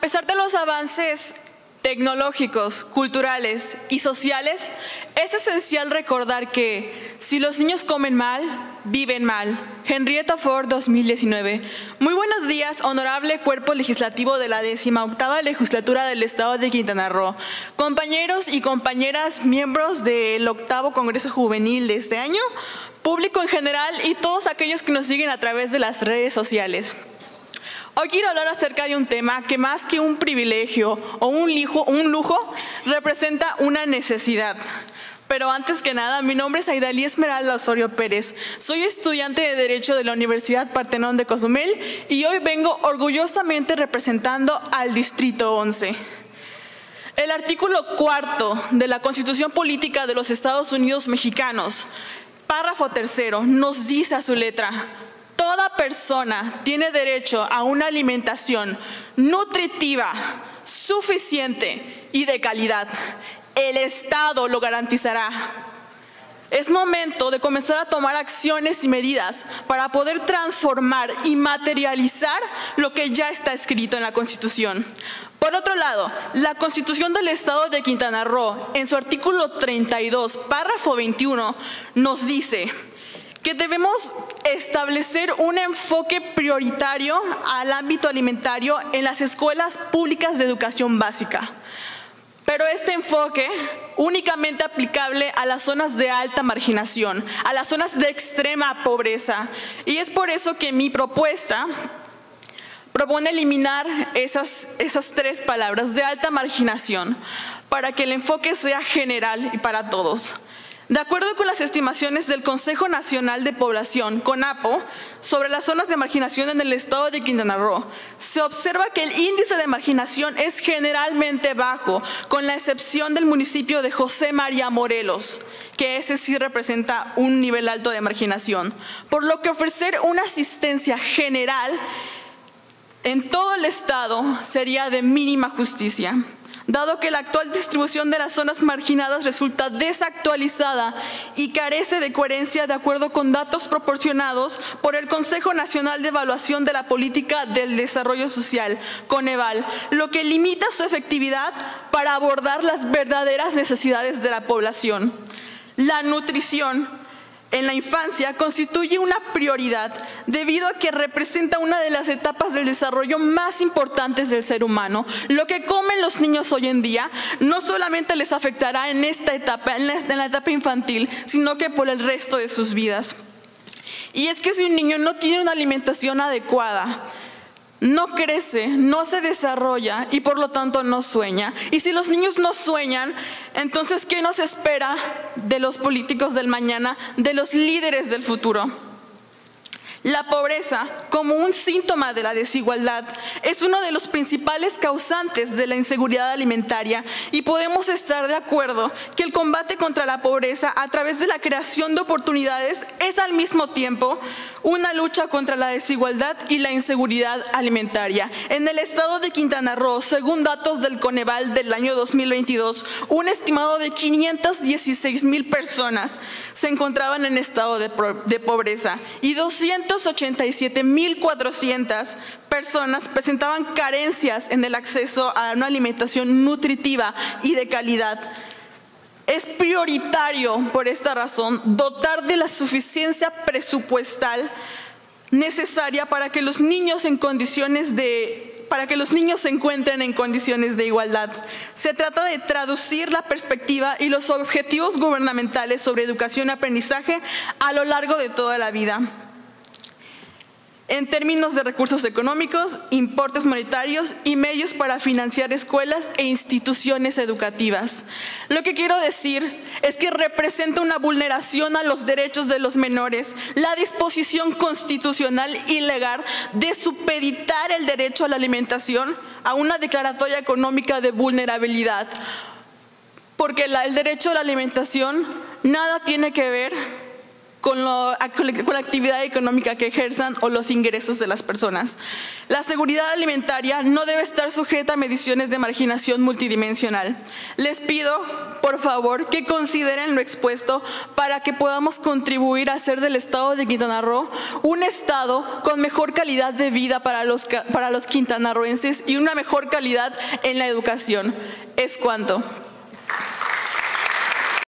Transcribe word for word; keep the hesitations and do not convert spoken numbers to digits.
A pesar de los avances tecnológicos, culturales y sociales, es esencial recordar que si los niños comen mal, viven mal. Henrietta Ford, dos mil diecinueve. Muy buenos días, honorable Cuerpo Legislativo de la decimoctava Legislatura del Estado de Quintana Roo, compañeros y compañeras, miembros del octavo Congreso Juvenil de este año, público en general y todos aquellos que nos siguen a través de las redes sociales. Hoy quiero hablar acerca de un tema que más que un privilegio o un lujo, un lujo representa una necesidad. Pero antes que nada, mi nombre es Aidalí Esmeralda Osorio Pérez. Soy estudiante de Derecho de la Universidad Partenón de Cozumel y hoy vengo orgullosamente representando al Distrito once. El artículo cuarto de la Constitución Política de los Estados Unidos Mexicanos, párrafo tercero, nos dice a su letra: toda persona tiene derecho a una alimentación nutritiva, suficiente y de calidad. El Estado lo garantizará. Es momento de comenzar a tomar acciones y medidas para poder transformar y materializar lo que ya está escrito en la Constitución. Por otro lado, la Constitución del Estado de Quintana Roo, en su artículo treinta y dos, párrafo veintiuno, nos dice que debemos establecer un enfoque prioritario al ámbito alimentario en las escuelas públicas de educación básica. Pero este enfoque únicamente aplicable a las zonas de alta marginación, a las zonas de extrema pobreza. Y es por eso que mi propuesta propone eliminar esas, esas tres palabras de alta marginación para que el enfoque sea general y para todos. De acuerdo con las estimaciones del Consejo Nacional de Población, CONAPO, sobre las zonas de marginación en el estado de Quintana Roo, se observa que el índice de marginación es generalmente bajo, con la excepción del municipio de José María Morelos, que ese sí representa un nivel alto de marginación, por lo que ofrecer una asistencia general en todo el estado sería de mínima justicia, dado que la actual distribución de las zonas marginadas resulta desactualizada y carece de coherencia de acuerdo con datos proporcionados por el Consejo Nacional de Evaluación de la Política del Desarrollo Social, CONEVAL, lo que limita su efectividad para abordar las verdaderas necesidades de la población. La nutrición en la infancia constituye una prioridad debido a que representa una de las etapas del desarrollo más importantes del ser humano. Lo que comen los niños hoy en día no solamente les afectará en esta etapa, en la, en la etapa infantil, sino que por el resto de sus vidas. Y es que si un niño no tiene una alimentación adecuada, no crece, no se desarrolla y por lo tanto no sueña. Y si los niños no sueñan, entonces ¿qué nos espera de los políticos del mañana, de los líderes del futuro? La pobreza, como un síntoma de la desigualdad, es uno de los principales causantes de la inseguridad alimentaria y podemos estar de acuerdo que el combate contra la pobreza a través de la creación de oportunidades es al mismo tiempo una lucha contra la desigualdad y la inseguridad alimentaria. En el estado de Quintana Roo, según datos del Coneval del año dos mil veintidós, un estimado de quinientas dieciséis mil personas se encontraban en estado de, de pobreza y doscientas ochenta y siete mil cuatrocientas personas presentaban carencias en el acceso a una alimentación nutritiva y de calidad. Es prioritario, por esta razón, dotar de la suficiencia presupuestal necesaria para que los niños en condiciones de, para que los niños se encuentren en condiciones de igualdad. Se trata de traducir la perspectiva y los objetivos gubernamentales sobre educación y aprendizaje a lo largo de toda la vida. En términos de recursos económicos, importes monetarios y medios para financiar escuelas e instituciones educativas. Lo que quiero decir es que representa una vulneración a los derechos de los menores, la disposición constitucional y legal de supeditar el derecho a la alimentación a una declaratoria económica de vulnerabilidad, porque el derecho a la alimentación nada tiene que ver con, lo, con la actividad económica que ejerzan o los ingresos de las personas. La seguridad alimentaria no debe estar sujeta a mediciones de marginación multidimensional. Les pido, por favor, que consideren lo expuesto para que podamos contribuir a hacer del Estado de Quintana Roo un Estado con mejor calidad de vida para los, para los quintanarroenses y una mejor calidad en la educación. Es cuanto.